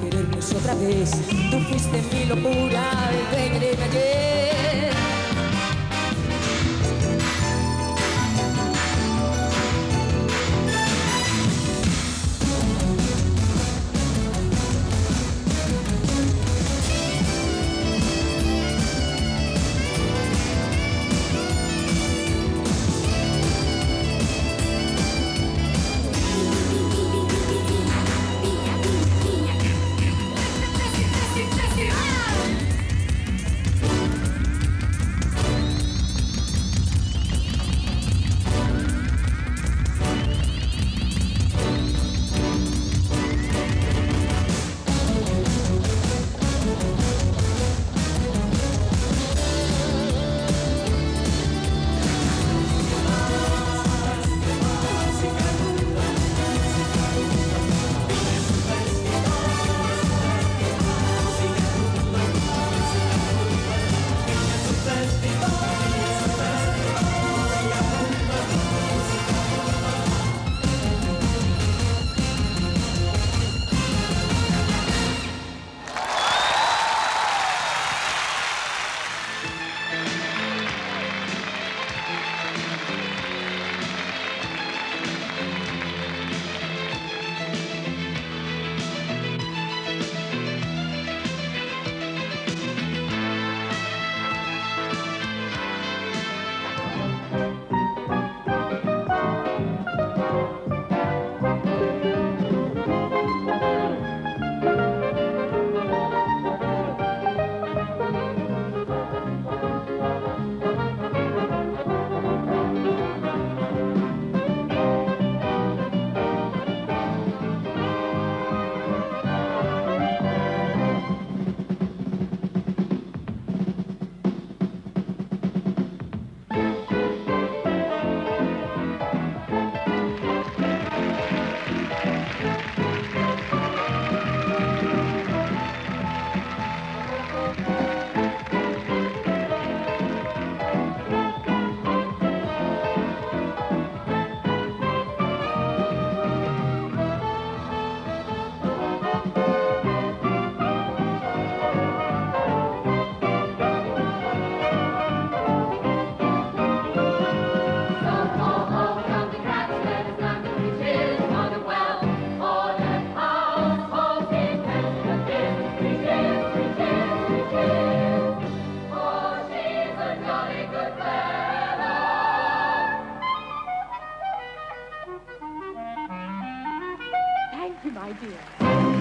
Querernos otra vez, tú fuiste mi locura, el venir de ayer. idea.